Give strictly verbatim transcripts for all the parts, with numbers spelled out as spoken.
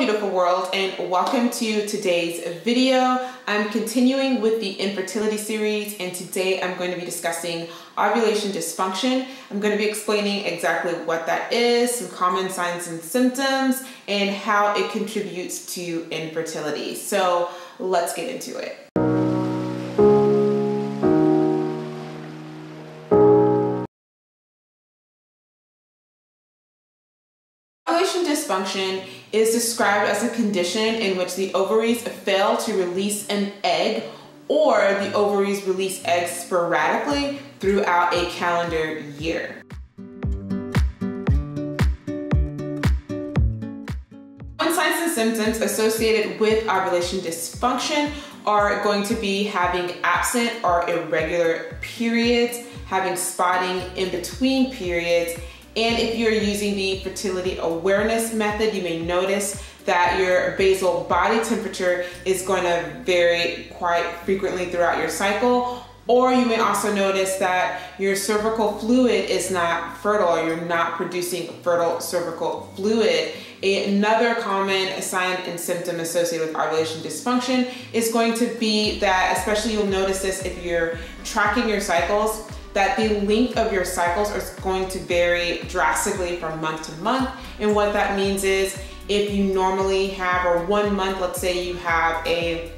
beautiful world, and welcome to today's video. I'm continuing with the infertility series, and today I'm going to be discussing ovulation dysfunction. I'm going to be explaining exactly what that is, some common signs and symptoms, and how it contributes to infertility. So let's get into it. Ovulation dysfunction is described as a condition in which the ovaries fail to release an egg, or the ovaries release eggs sporadically throughout a calendar year. Common signs and symptoms associated with ovulation dysfunction are going to be having absent or irregular periods, having spotting in between periods, and if you're using the fertility awareness method, you may notice that your basal body temperature is going to vary quite frequently throughout your cycle. Or you may also notice that your cervical fluid is not fertile, or you're not producing fertile cervical fluid. Another common sign and symptom associated with ovulation dysfunction is going to be that, especially you'll notice this if you're tracking your cycles, that the length of your cycles is going to vary drastically from month to month. And what that means is if you normally have, or one month, let's say you have a,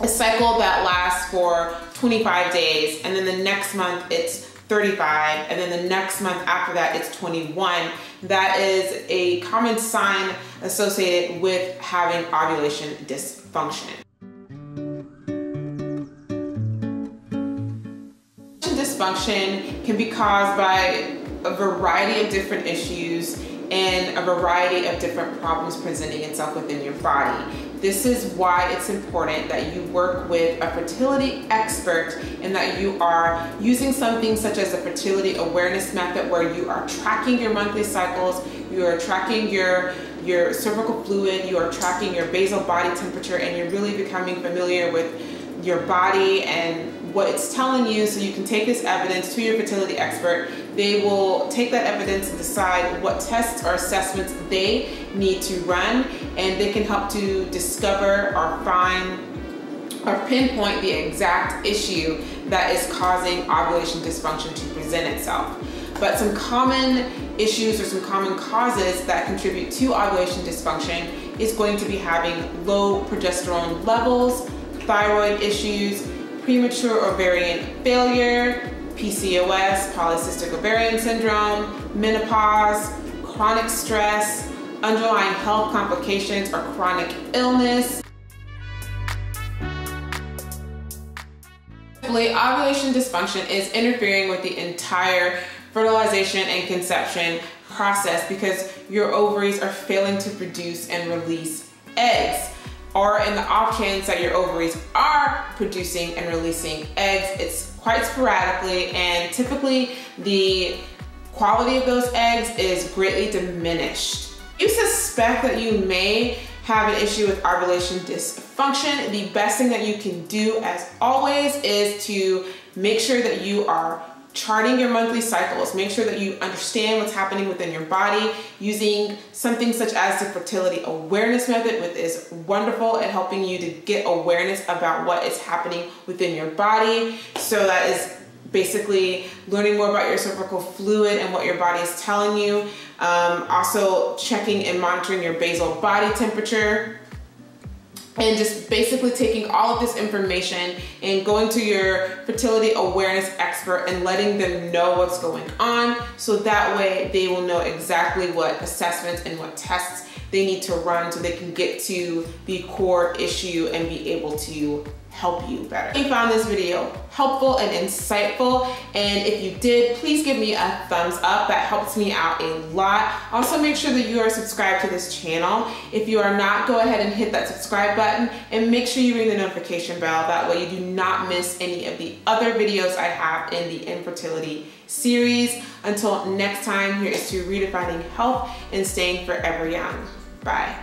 a cycle that lasts for twenty-five days, and then the next month it's thirty-five, and then the next month after that it's twenty-one. That is a common sign associated with having ovulation dysfunction. Dysfunction can be caused by a variety of different issues and a variety of different problems presenting itself within your body. This is why it's important that you work with a fertility expert and that you are using something such as a fertility awareness method, where you are tracking your monthly cycles, you are tracking your your cervical fluid, you are tracking your basal body temperature, and you're really becoming familiar with your body and what it's telling you, so you can take this evidence to your fertility expert. They will take that evidence and decide what tests or assessments they need to run, and they can help to discover or find or pinpoint the exact issue that is causing ovulation dysfunction to present itself. But some common issues or some common causes that contribute to ovulation dysfunction is going to be having low progesterone levels, thyroid issues, premature ovarian failure, P C O S, polycystic ovarian syndrome, menopause, chronic stress, underlying health complications or chronic illness. Ovulation dysfunction is interfering with the entire fertilization and conception process because your ovaries are failing to produce and release eggs. Or in the off chance that your ovaries are producing and releasing eggs, it's quite sporadically, and typically the quality of those eggs is greatly diminished. If you suspect that you may have an issue with ovulation dysfunction, the best thing that you can do, as always, is to make sure that you are charting your monthly cycles. Make sure that you understand what's happening within your body using something such as the fertility awareness method, which is wonderful at helping you to get awareness about what is happening within your body. So that is basically learning more about your cervical fluid and what your body is telling you. Um, also checking and monitoring your basal body temperature, and just basically taking all of this information and going to your fertility awareness expert and letting them know what's going on, so that way they will know exactly what assessments and what tests they need to run so they can get to the core issue and be able to help you better. If you found this video helpful and insightful, and if you did, please give me a thumbs up. That helps me out a lot. Also, make sure that you are subscribed to this channel. If you are not, go ahead and hit that subscribe button and make sure you ring the notification bell. That way you do not miss any of the other videos I have in the infertility series. Until next time, here is to redefining health and staying forever young. Bye.